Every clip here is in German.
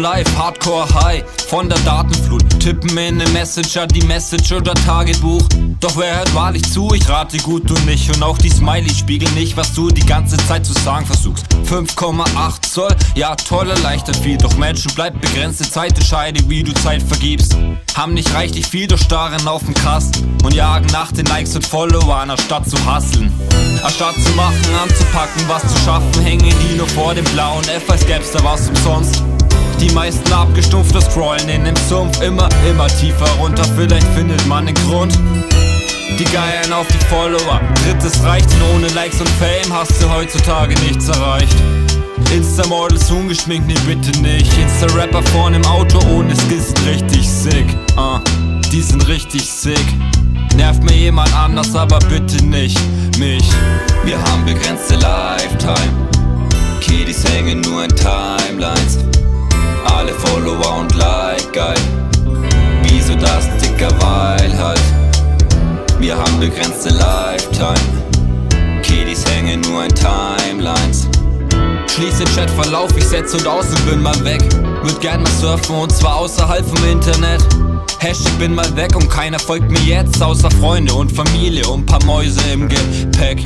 live, hardcore high von der Datenflut. Tippen in den Messenger, die Message oder Tagebuch. Doch wer hört wahrlich zu? Ich rate gut und nicht. Und auch die Smiley spiegeln nicht, was du die ganze Zeit zu sagen versuchst. 5,8 Zoll, ja toll, erleichtert viel. Doch Menschen, bleibt begrenzte Zeit, entscheide wie du Zeit vergibst. Haben nicht reichlich viel, doch starren auf den Kasten und jagen nach den Likes und Followern, anstatt zu hustlen. Anstatt zu machen, anzupacken, was zu schaffen, hängen die nur vor dem blauen F, als gäb's da was umsonst. Die meisten abgestumpft, das Scrollen in dem Sumpf, immer tiefer runter, vielleicht findet man den Grund. Die Geiern auf die Follower, drittes reicht, denn ohne Likes und Fame hast du heutzutage nichts erreicht. Insta-Models ungeschminkt, nee bitte nicht. Insta-Rapper vorn im Auto ohne Skills sind richtig sick, die sind richtig sick. Nervt mir jemand anders, aber bitte nicht mich. Wir haben begrenzte Lifetime, Kiddies hängen nur in Timelines. Alle Follower und Like geil, wieso das dicker, weil halt. Wir haben begrenzte Lifetime, Kiddies hängen nur in Timelines. Schließ den Chatverlauf, ich setz und aus und bin mal weg. Würd gern mal surfen und zwar außerhalb vom Internet. Hashtag bin mal weg und keiner folgt mir jetzt, außer Freunde und Familie und paar Mäuse im Gepäck.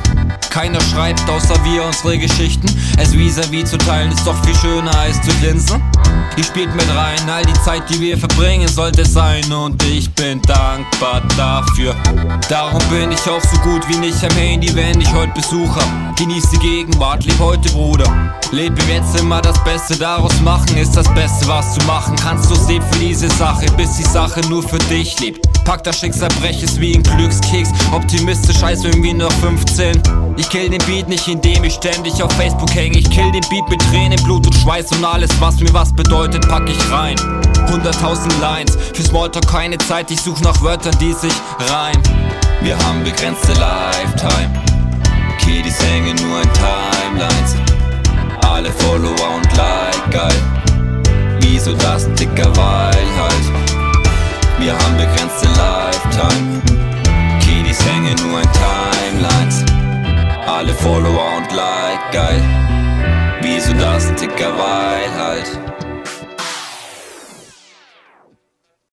Keiner schreibt, außer wir unsere Geschichten. Es vis-à-vis zu teilen ist doch viel schöner als zu grinsen. Ihr spielt mit rein, all die Zeit, die wir verbringen, sollte es sein. Und ich bin dankbar dafür. Darum bin ich auch so gut wie nicht am Handy, wenn ich heute Besuch hab. Genieß die Gegenwart, leb heute, Bruder. Leb im Jetzt immer das Beste, daraus machen ist das Beste, was du machen kannst. Du lebst für diese Sache, bis die Sache nur für dich lebt. Pack das Schicksal, brech es wie ein Glückskeks. Optimistisch heißt irgendwie nur 15. Ich kill den Beat nicht, indem ich ständig auf Facebook häng. Ich kill den Beat mit Tränen, Blut und Schweiß und alles, was mir was bedeutet, pack ich rein. 100.000 Lines, für Smalltalk keine Zeit. Ich such nach Wörtern, die sich reimen. Wir haben begrenzte Lifetime, Kiddies hängen nur in Timelines. Alle Follower und Like geil, wieso das dicker, weil halt. Wir haben begrenzte Lifetime, Kiddies hängen nur in Timelines. Alle Follower und Like geil, wieso das dicker, weil halt.